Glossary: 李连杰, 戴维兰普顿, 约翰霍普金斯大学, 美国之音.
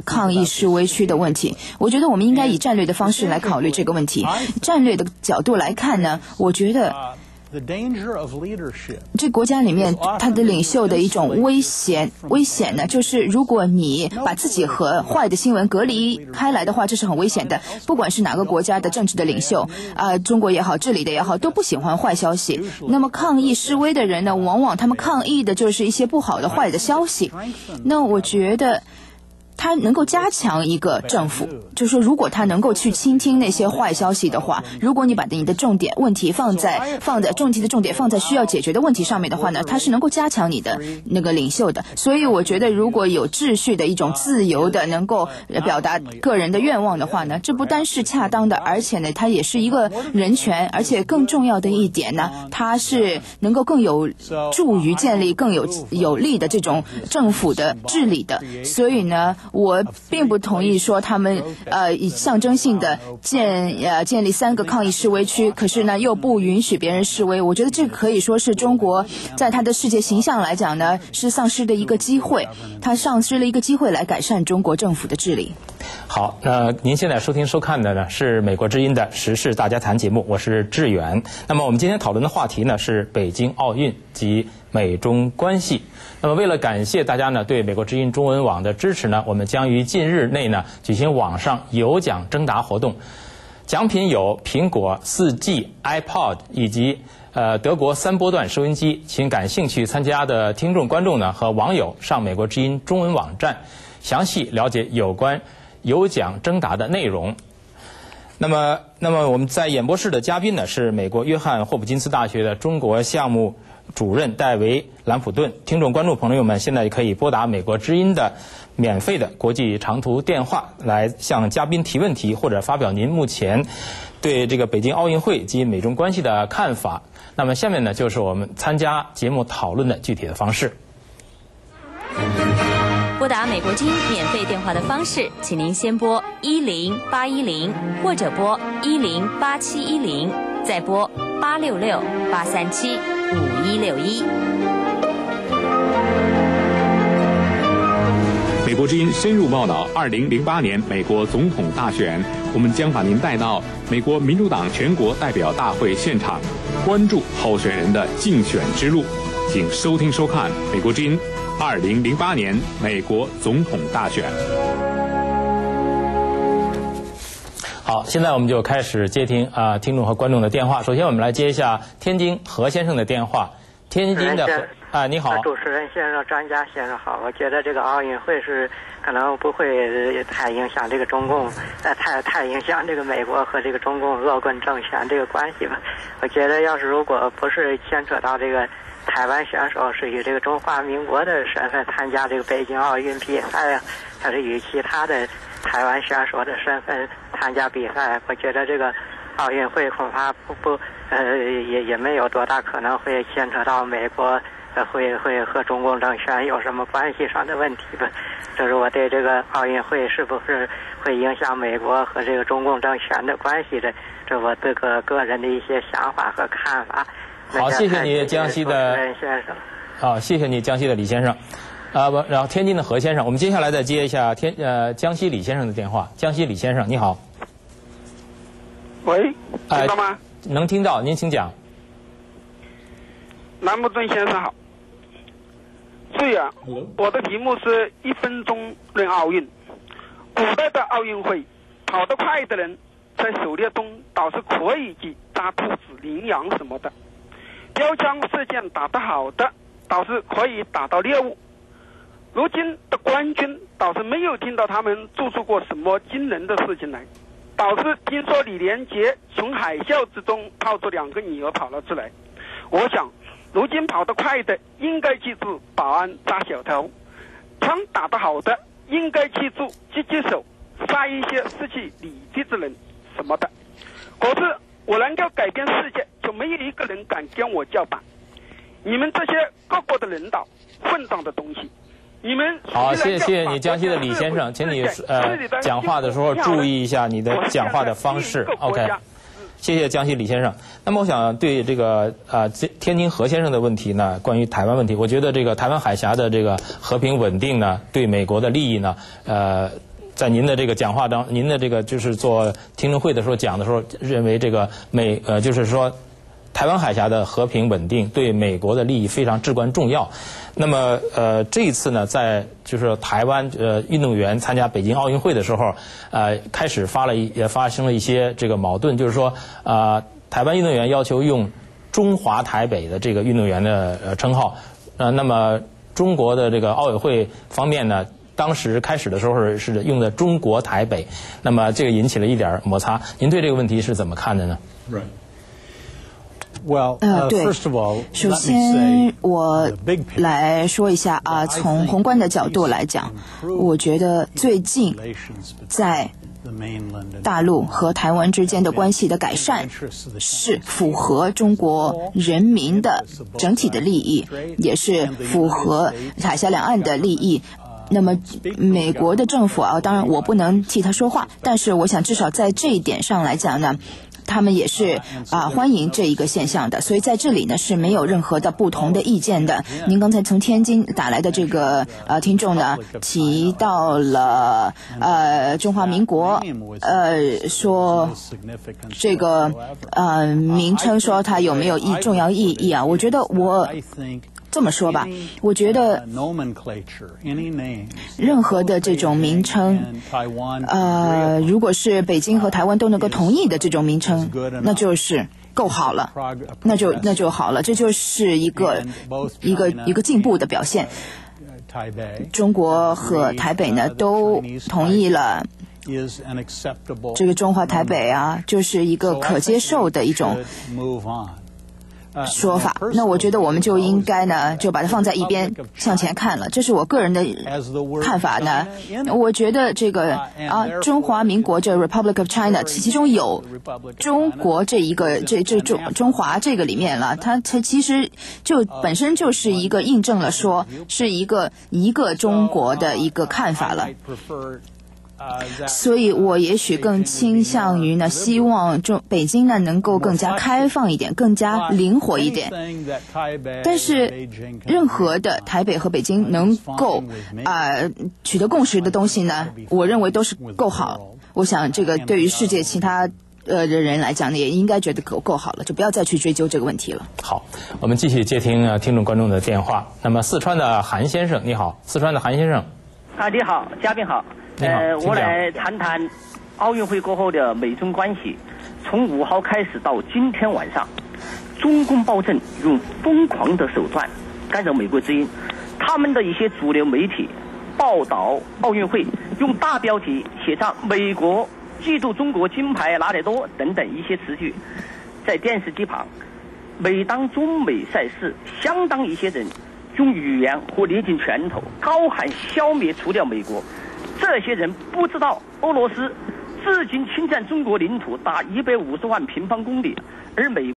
抗议示威区的问题，我觉得我们应该以战略的方式来考虑这个问题。战略的角度来看呢，我觉得这国家里面他的领袖的一种危险呢，就是如果你把自己和坏的新闻隔离开来的话，这是很危险的。不管是哪个国家的政治的领袖中国也好，这里的也好，都不喜欢坏消息。那么抗议示威的人呢，往往他们抗议的就是一些不好的坏的消息。那我觉得他能够加强一个政府，就是说如果他能够去倾听那些坏消息的话，如果你把你的重点问题放在重题的重点放在需要解决的问题上面的话呢，他是能够加强你的那个领袖的。所以我觉得如果有秩序的一种自由的能够表达个人的愿望的话呢，这不单是恰当的，而且呢它也是一个人权，而且更重要的一点呢，它是能够更有助于建立更有力的这种政府的治理的。所以呢我并不同意说他们以象征性的建立3个抗议示威区，可是呢又不允许别人示威。我觉得这可以说是中国在它的世界形象来讲呢，是丧失的一个机会，它丧失了一个机会来改善中国政府的治理。好，那您现在收听收看的呢是美国之音的时事大家谈节目，我是志远。那么我们今天讨论的话题呢是北京奥运及美中关系。那么为了感谢大家呢对美国之音中文网的支持呢，我们将于近日内呢举行网上有奖征答活动，奖品有苹果4G iPod 以及德国3波段收音机。请感兴趣参加的听众观众呢和网友上美国之音中文网站详细了解有关有奖征答的内容。那么我们在演播室的嘉宾呢是美国约翰霍普金斯大学的中国项目主任戴维兰普顿。听众观众朋友们现在可以拨打美国之音的免费的国际长途电话来向嘉宾提问题，或者发表您目前对这个北京奥运会及美中关系的看法。那么下面呢就是我们参加节目讨论的具体的方式。拨打美国之音免费电话的方式，请您先拨10810，或者拨10871，再拨866-837-5161。美国之音深入报道2008年美国总统大选，我们将把您带到美国民主党全国代表大会现场，关注候选人的竞选之路。请收听收看美国之音2008年美国总统大选。好，现在我们就开始接听听众和观众的电话。首先我们来接一下天津何先生的电话。天津的你好，主持人先生、专家先生好。我觉得这个奥运会是可能不会太影响这个中共，太影响这个美国和这个中共恶棍政权这个关系吧。我觉得要是如果不是牵扯到这个台湾选手是以这个中华民国的身份参加这个北京奥运比赛，还是以其他的台湾选手的身份参加比赛，我觉得这个奥运会恐怕也没有多大可能会牵扯到美国会和中共政权有什么关系上的问题吧。这是我对这个奥运会是不是会影响美国和这个中共政权的关系的，这我这个个人的一些想法和看法。好，谢谢你江西的李先生，然后天津的何先生。我们接下来再接一下江西李先生的电话。江西李先生，你好。喂，听到吗？能听到，您请讲。兰普顿先生好。是呀，我的题目是1分钟论奥运。古代的奥运会，跑得快的人在狩猎中倒是可以去抓兔子、羚羊什么的。标枪射箭打得好的倒是可以打到猎物，如今的官军倒是没有听到他们做出过什么惊人的事情来，倒是听说李连杰从海啸之中抱着2个女儿跑了出来。我想如今跑得快的应该去住保安抓小偷，枪打得好的应该去住狙击手杀一些失去理智之人什么的。可是我能够改变世界，就没有一个人敢跟我叫板。你们这些各国的领导，混账的东西！你们好，谢谢你江西的李先生，请你讲话的时候注意一下你的讲话的方式。OK，谢谢江西李先生。那么我想对这个天津何先生的问题呢，关于台湾问题，我觉得这个台湾海峡的这个和平稳定呢，对美国的利益呢，在您的这个讲话当，您的这个就是做听证会的时候讲的时候，认为这个就是说台湾海峡的和平稳定对美国的利益非常至关重要。那么这一次呢，在就是台湾运动员参加北京奥运会的时候，开始发生了一些这个矛盾，就是说台湾运动员要求用中华台北的这个运动员的称号，那么中国的这个奥委会方面呢，当时开始的时候是用的中国台北，那么这个引起了一点摩擦。您对这个问题是怎么看的呢？ Right. Well, first of all, 首先我来说一下从宏观的角度来讲，我觉得最近在大陆和台湾之间的关系的改善是符合中国人民的整体的利益，也是符合海峡两岸的利益。那么美国的政府当然我不能替他说话，但是我想至少在这一点上来讲呢，他们也是欢迎这一个现象的，所以在这里呢是没有任何的不同的意见的。您刚才从天津打来的这个听众呢提到了中华民国，说这个名称说它有没有重要意义啊？我觉得我这么说吧，我觉得任何的这种名称，如果是北京和台湾都能够同意的这种名称，那就是够好了，那就好了，这就是一个进步的表现。中国和台北呢都同意了。这个中华台北就是一个可接受的一种说法，那我觉得我们就应该呢，就把它放在一边，向前看了。这是我个人的看法呢。我觉得这个中华民国这 Republic of China 其中有中国这一个中华这个里面了，它其实就本身就是一个印证了说是一个中国的一个看法了。所以我也许更倾向于呢，希望北京呢能够更加开放一点，更加灵活一点。但是任何的台北和北京能够取得共识的东西呢，我认为都是够好。我想这个对于世界其他的人来讲呢，也应该觉得够好了，就不要再去追究这个问题了。好，我们继续接听听众观众的电话。那么四川的韩先生，你好，四川的韩先生。你好，嘉宾好。我来谈谈奥运会过后的美中关系。从5号开始到今天晚上，中共暴政用疯狂的手段干扰美国之音，他们的一些主流媒体报道奥运会，用大标题写上“美国嫉妒中国金牌拿得多”等等一些词句，在电视机旁。每当中美赛事，相当一些人用语言或捏紧拳头高喊“消灭除掉美国”。这些人不知道，俄罗斯至今侵占中国领土达150万平方公里，而美